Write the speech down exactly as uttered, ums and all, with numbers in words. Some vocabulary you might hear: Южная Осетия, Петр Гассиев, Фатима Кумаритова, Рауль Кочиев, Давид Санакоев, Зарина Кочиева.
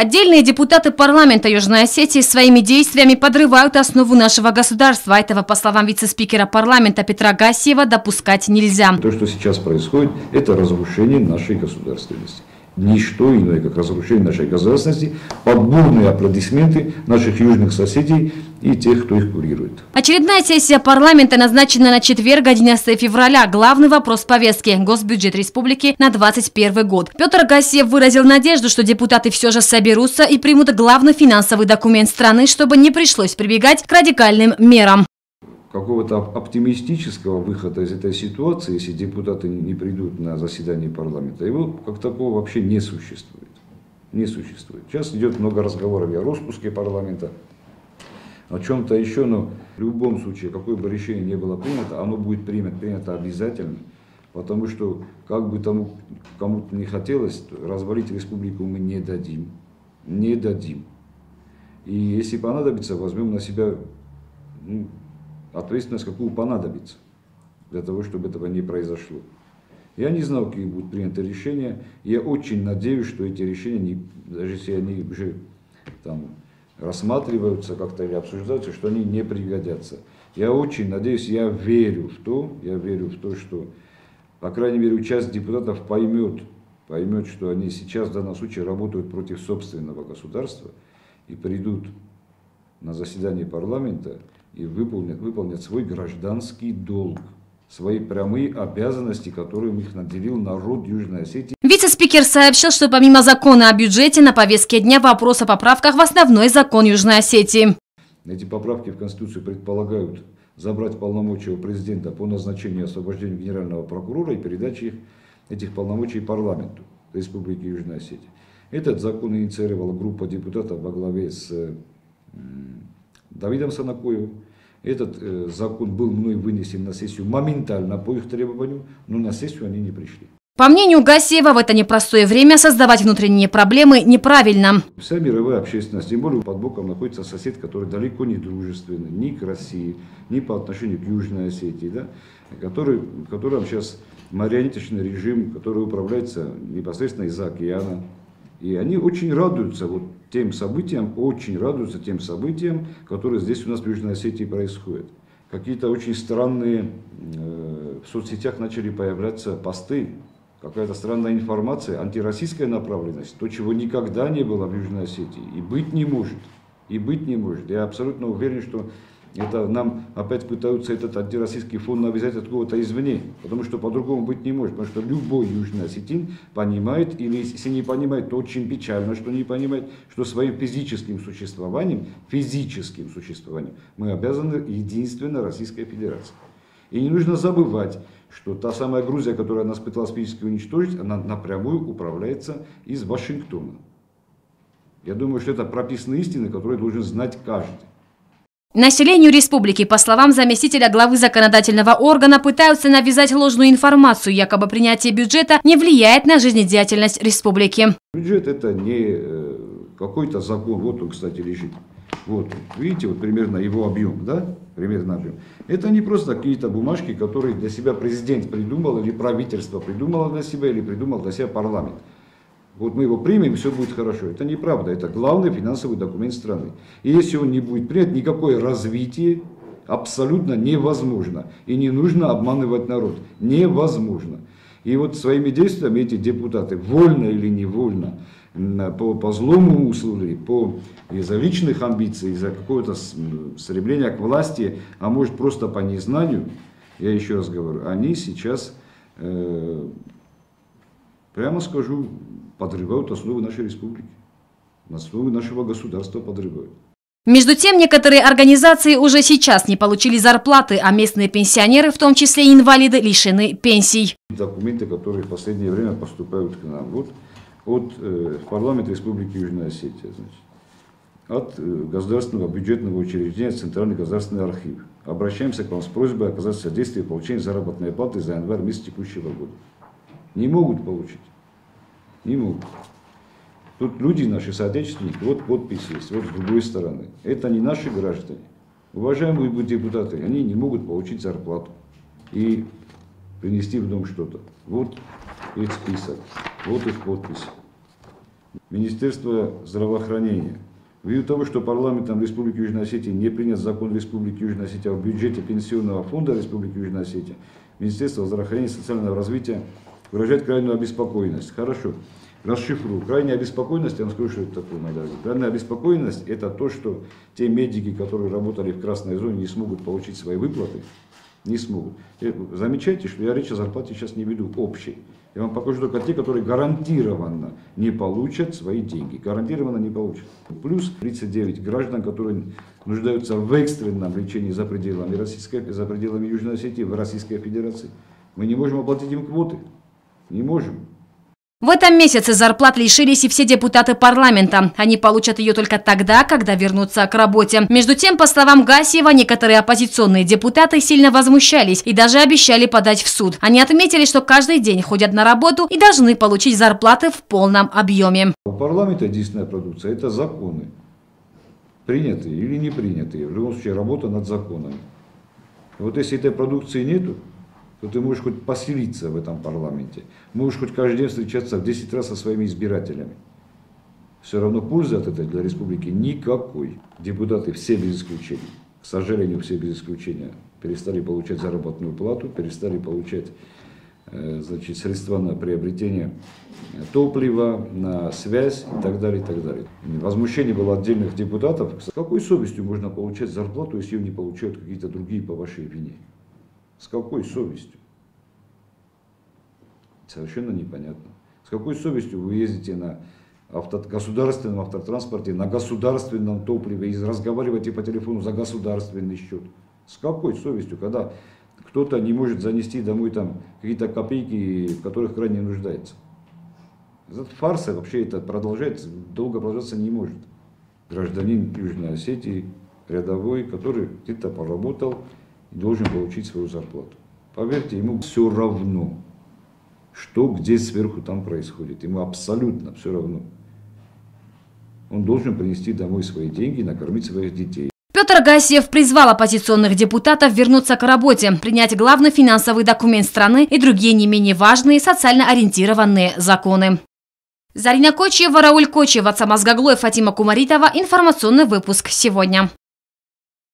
Отдельные депутаты парламента Южной Осетии своими действиями подрывают основу нашего государства. Этого, по словам вице-спикера парламента Петра Гассиева, допускать нельзя. То, что сейчас происходит, это разрушение нашей государственности. Ничто иное, как разрушение нашей государственности, под бурные аплодисменты наших южных соседей и тех, кто их курирует. Очередная сессия парламента назначена на четверг, одиннадцатое февраля. Главный вопрос повестки – госбюджет республики на двадцать первый год. Петр Гассиев выразил надежду, что депутаты все же соберутся и примут главный финансовый документ страны, чтобы не пришлось прибегать к радикальным мерам. Какого-то оптимистического выхода из этой ситуации, если депутаты не придут на заседание парламента, его как такого вообще не существует. Не существует. Сейчас идет много разговоров о распуске парламента, о чем-то еще, но в любом случае, какое бы решение ни было принято, оно будет принято, принято обязательно, потому что, как бы тому кому-то не хотелось, развалить республику мы не дадим. Не дадим. И если понадобится, возьмем на себя... Ну, ответственность, какую понадобится, для того, чтобы этого не произошло. Я не знал, какие будут приняты решения. Я очень надеюсь, что эти решения, не, даже если они уже там, рассматриваются как-то или обсуждаются, что они не пригодятся. Я очень надеюсь, я верю в то, я верю в то, что, по крайней мере, часть депутатов поймет, поймет, что они сейчас в данном случае работают против собственного государства и придут на заседание парламента и выполнят, выполнят свой гражданский долг, свои прямые обязанности, которым их наделил народ Южной Осетии. Вице-спикер сообщил, что помимо закона о бюджете на повестке дня вопрос о поправках в основной закон Южной Осетии. Эти поправки в Конституцию предполагают забрать полномочия у президента по назначению и освобождению генерального прокурора и передаче их, этих полномочий парламенту Республики Южной Осетии. Этот закон инициировала группа депутатов во главе с Давидом Санакоевым. Этот э, закон был мной вынесен на сессию моментально по их требованию, но на сессию они не пришли. По мнению Гассиева, в это непростое время создавать внутренние проблемы неправильно. Вся мировая общественность, тем более под боком находится сосед, который далеко не дружественный ни к России, ни по отношению к Южной Осетии, да, который, в котором сейчас марионеточный режим, который управляется непосредственно из-за океана. И они очень радуются вот тем событиям, очень радуются тем событиям, которые здесь у нас в Южной Осетии происходят. Какие-то очень странные э, в соцсетях начали появляться посты, какая-то странная информация, антироссийская направленность, то, чего никогда не было в Южной Осетии и быть не может, и быть не может. Я абсолютно уверен, что это нам опять пытаются этот антироссийский фон навязать от кого-то извне, потому что по-другому быть не может, потому что любой южный осетин понимает, или если не понимает, то очень печально, что не понимает, что своим физическим существованием, физическим существованием мы обязаны единственно Российской Федерации. И не нужно забывать, что та самая Грузия, которая нас пыталась физически уничтожить, она напрямую управляется из Вашингтона. Я думаю, что это прописные истины, которые должен знать каждый. Населению республики, по словам заместителя главы законодательного органа, пытаются навязать ложную информацию, якобы принятие бюджета не влияет на жизнедеятельность республики. Бюджет это не какой-то закон, вот он, кстати, лежит. Вот, видите, вот примерно его объем, да? Примерно объем. Это не просто какие-то бумажки, которые для себя президент придумал, или правительство придумало для себя, или придумал для себя парламент. Вот мы его примем, и все будет хорошо. Это неправда. Это главный финансовый документ страны. И если он не будет принят, никакое развитие абсолютно невозможно. И не нужно обманывать народ. Невозможно. И вот своими действиями эти депутаты, вольно или невольно, по, по злому условию, по, из-за личных амбиций, из-за какого-то стремления к власти, а может просто по незнанию, я еще раз говорю, они сейчас, э, прямо скажу, подрывают основы нашей республики, основы нашего государства подрывают. Между тем, некоторые организации уже сейчас не получили зарплаты, а местные пенсионеры, в том числе и инвалиды, лишены пенсий. Документы, которые в последнее время поступают к нам вот, от э, парламента Республики Южная Осетия, значит, от э, государственного бюджетного учреждения, Центральный государственный архив. Обращаемся к вам с просьбой оказать содействие в получении заработной платы за январь месяц текущего года. Не могут получить. Не могут. Тут люди наши, соотечественники, вот подпись есть, вот с другой стороны. Это не наши граждане. Уважаемые депутаты, они не могут получить зарплату и принести в дом что-то. Вот их список, вот их подпись. Министерство здравоохранения. Ввиду того, что парламентом Республики Южная Осетия не принят закон Республики Южная Осетия о бюджете Пенсионного фонда Республики Южная Осетия, Министерство здравоохранения и социального развития выражает крайнюю обеспокоенность. Хорошо. Расшифрую. Крайняя обеспокоенность, я вам скажу, что это такое надо. Крайняя обеспокоенность — это то, что те медики, которые работали в красной зоне, не смогут получить свои выплаты. Не смогут. Замечайте, что я речь о зарплате сейчас не веду общей. Я вам покажу только те, которые гарантированно не получат свои деньги. Гарантированно не получат. Плюс тридцать девять граждан, которые нуждаются в экстренном лечении за пределами Российской, за пределами Южной Осетии, в Российской Федерации. Мы не можем оплатить им квоты. Не можем. В этом месяце зарплат лишились и все депутаты парламента. Они получат ее только тогда, когда вернутся к работе. Между тем, по словам Гассиева, некоторые оппозиционные депутаты сильно возмущались и даже обещали подать в суд. Они отметили, что каждый день ходят на работу и должны получить зарплаты в полном объеме. У парламента единственная продукция – это законы. Принятые или не принятые. В любом случае, работа над законами. И вот если этой продукции нету, то ты можешь хоть поселиться в этом парламенте, можешь хоть каждый день встречаться в десять раз со своими избирателями. Все равно пользы от этого для республики никакой. Депутаты все без исключения, к сожалению, все без исключения, перестали получать заработную плату, перестали получать, значит, средства на приобретение топлива, на связь и так далее, и так далее. Возмущение было отдельных депутатов. С какой совестью можно получать зарплату, если ее не получают какие-то другие по вашей вине? С какой совестью? Совершенно непонятно. С какой совестью вы ездите на авто... государственном автотранспорте, на государственном топливе и разговариваете по телефону за государственный счет? С какой совестью, когда кто-то не может занести домой там какие-то копейки, в которых крайне нуждается? Этот фарс вообще это продолжается, долго продолжаться не может. Гражданин Южной Осетии, рядовой, который где-то поработал, должен получить свою зарплату. Поверьте, ему все равно, что где сверху там происходит. Ему абсолютно все равно. Он должен принести домой свои деньги и накормить своих детей. Петр Гассиев призвал оппозиционных депутатов вернуться к работе, принять главный финансовый документ страны и другие не менее важные социально ориентированные законы. Зарина Кочиева, Рауль Кочиев, Фатима Кумаритова. Информационный выпуск сегодня.